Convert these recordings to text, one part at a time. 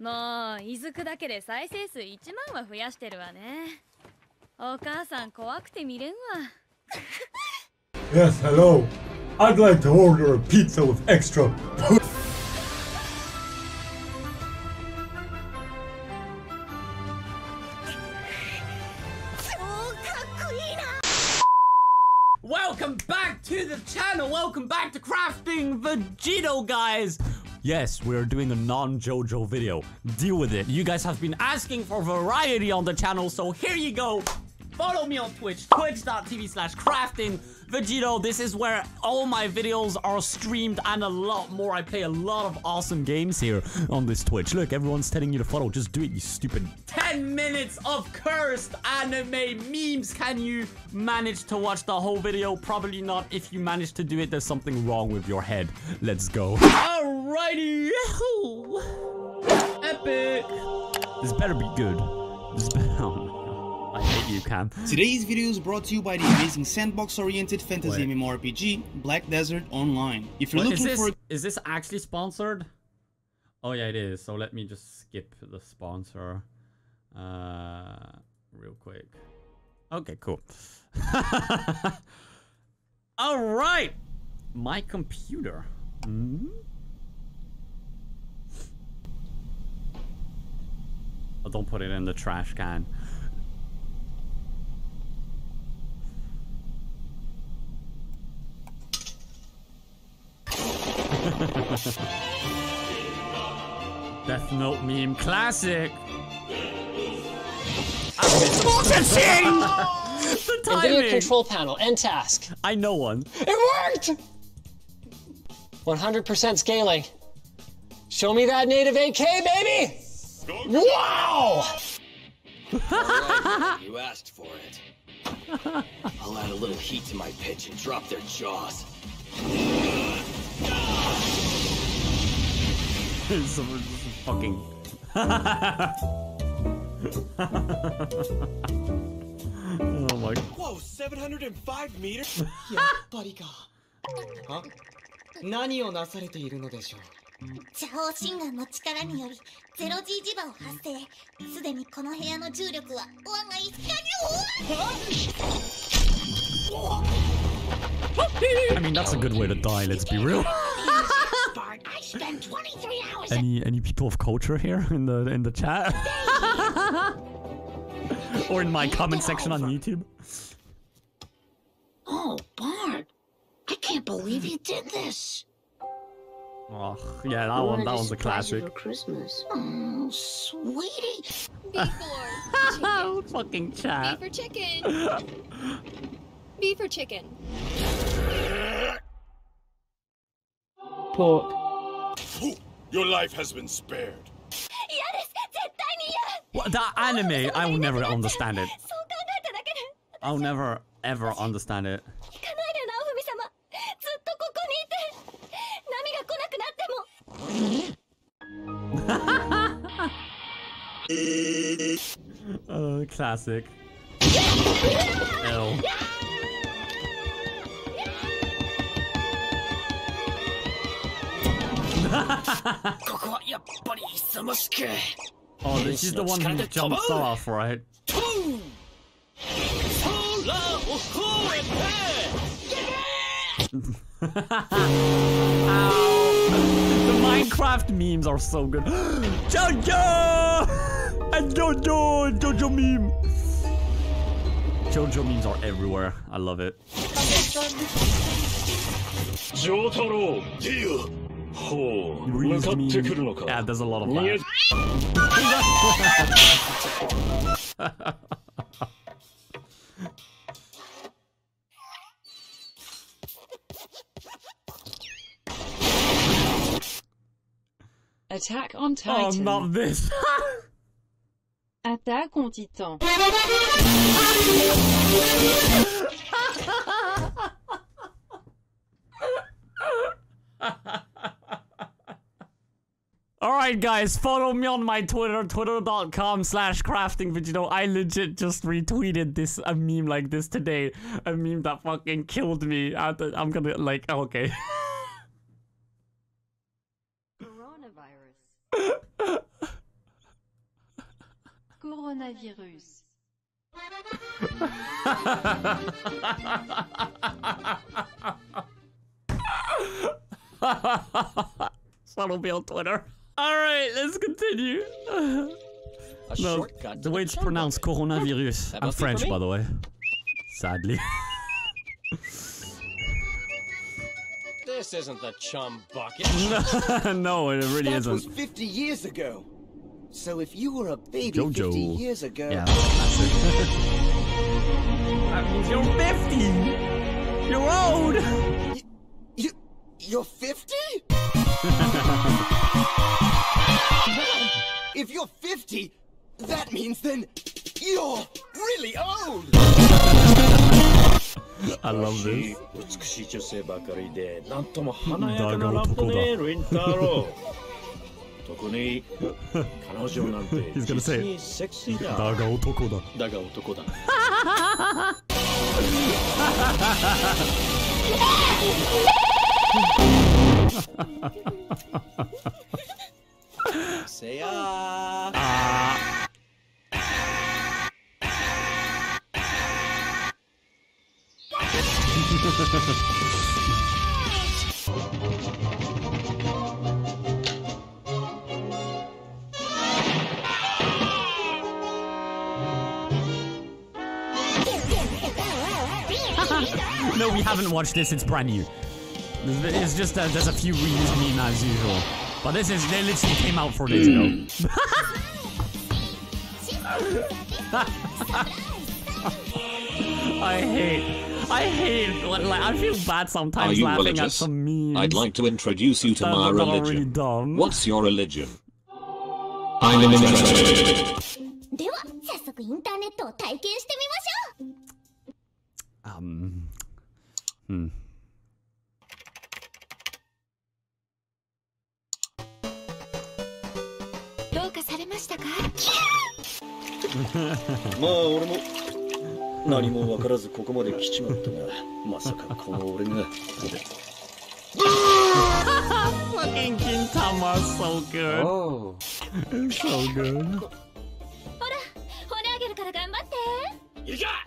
もう、いずくだけで再生数1万は増やしてるわね。お母さん怖くて見れんわ。Yes, hello. I'd like to order a pizza with extra. Welcome back to the channel. Welcome back to Crafting Vegeto, guys. Yes, we are doing a non-JoJo video. Deal with it. You guys have been asking for variety on the channel, so here you go. Follow me on Twitch, twitch.tv/craftingvegeto. This is where all my videos are streamed and a lot more. I play a lot of awesome games here on this Twitch. Look, everyone's telling you to follow. Just do it, you stupid. 10 minutes of cursed anime memes. Can you manage to watch the whole video? Probably not. If you manage to do it, there's something wrong with your head. Let's go. Alrighty. Epic. This better be good. This better... I hate you, Cam. Today's video is brought to you by the amazing sandbox-oriented fantasy MMORPG, Black Desert Online. If you're Is this actually sponsored? Oh yeah, it is. So let me just skip the sponsor real quick. Okay, cool. All right. My computer. Oh, don't put it in the trash can. Death Note meme classic. The timing. Video control panel and task. I know one. It worked. 100% scaling. Show me that native AK, baby. Wow. Right, you asked for it. I'll add a little heat to my pitch and drop their jaws. Someone's fucking. Oh my. Whoa, 705 meters? Huh? I mean, that's a good way to die, let's be real. I spent 23 hours. Any people of culture here in the chat? Or in my comment section on YouTube? Oh, Bart! I can't believe you did this. Oh, yeah, that one's a classic. For Christmas. Oh, sweetie. B for chicken. Fucking chat. B for chicken. B for chicken. Pork. Your life has been spared. What, that anime, I will never understand it. I'll never ever understand it. Classic. L. Oh, this is the one who jumps off, right? The Minecraft memes are so good. JoJo! And JoJo! JoJo meme! JoJo memes are everywhere. I love it. JoJo! Dio! Yeah, there's a lot of that. Attack on Titan. Oh, not this. Attack on Titan. Alright guys, follow me on my Twitter, twitter.com/craftingvegeto. I legit just retweeted a meme like this today. A meme that fucking killed me. I'm gonna like, okay. Coronavirus. coronavirus. That'll be on Twitter. Alright, let's continue. No, the way it's pronounced coronavirus. I'm French, by the way. Sadly. This isn't the chum bucket. No, it really isn't. That was 50 years ago. So if you were a baby JoJo. 50 years ago... Yeah, that's it. That means you're 50! You're old! You're 50? If you're 50, that means then you're really old! I love this. He's gonna say it. Say No, we haven't watched this, it's brand new. It's just that there's a few reused memes as usual. But this is, they literally came out 4 days ago. I hate, like, I feel bad sometimes laughing religious? At some memes. I'd like to introduce you to my religion. Really what's your religion? I'm interested. Fucking Gintama's so good. Oh. It's so good. You got it.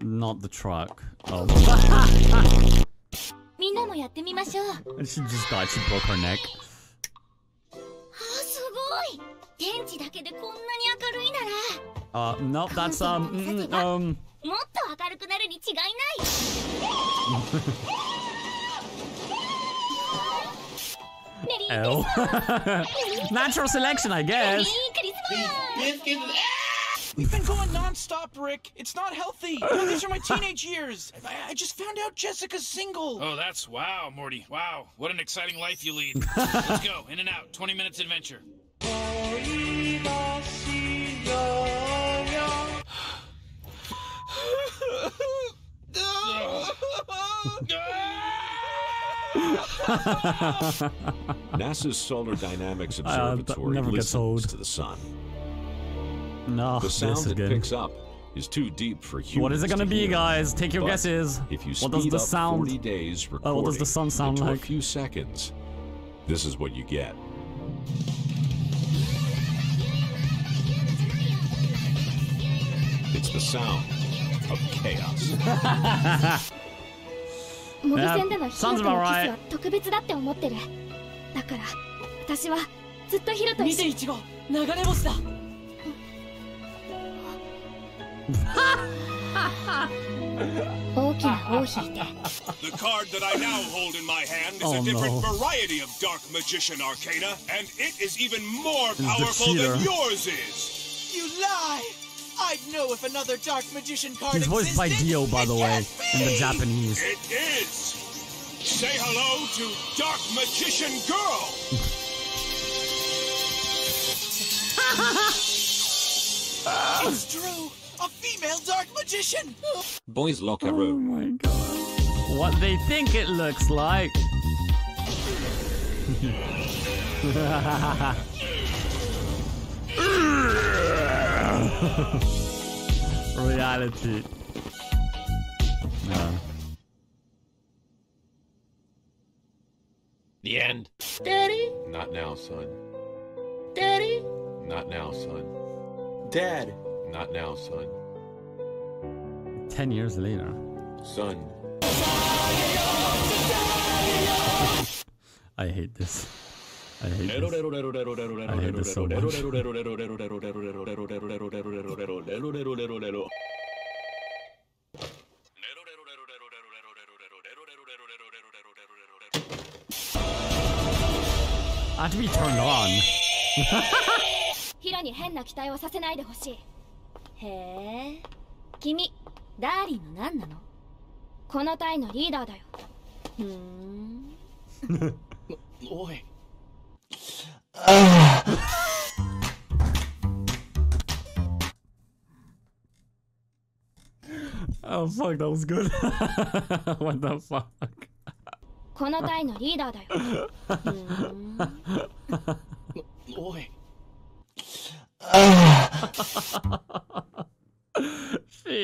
Not the truck. Oh. And she just died, she broke her neck. No, that's natural selection, I guess. We've been going non-stop, Rick. It's not healthy. No, these are my teenage years. I just found out Jessica's single. Oh, that's wow, Morty. Wow, what an exciting life you lead. Let's go, in and out. 20 minutes adventure. NASA's Solar Dynamics Observatory listens to the sun. No, the sound it picks up is too deep for humans. What is it gonna be, guys? Take your guesses. If you speed up 40 days recording what does the sun sound like? A few seconds. This is what you get. It's the sound of chaos. Yeah, sounds about right. The card that I now hold in my hand is a different variety of Dark Magician Arcana, and it is even more powerful than yours is. You lie! I'd know if another Dark Magician card existed. He's voiced by Dio, by the way, in the Japanese. It is! Say hello to Dark Magician Girl! It's true! A female Dark Magician! Boys locker room. Oh my god. What they think it looks like. reality. No. The end. Daddy? Not now, son. Daddy? Not now, son. Dad? Not now, son. 10 years later. Son. I hate this. I hate this. I hate this so much. I have to be turned on. Hiroに変な期待をさせないでほしい。へえ。君、ダーリンの何なの？この隊のリーダーだよ。ふん。おい。 Oh fuck, that was good. What the fuck? この隊のリーダーだよ。おい。Shit,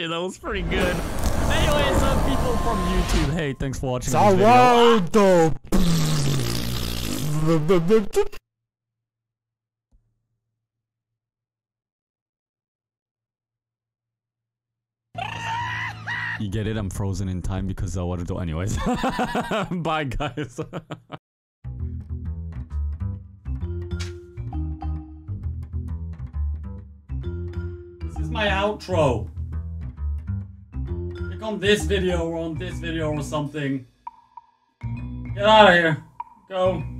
that was pretty good. Anyways, people from YouTube, hey, thanks for watching. Za Warudo. You get it? I'm frozen in time because Za Warudo anyways. Bye guys. This is my outro. Click on this video or something. Get out of here. Go.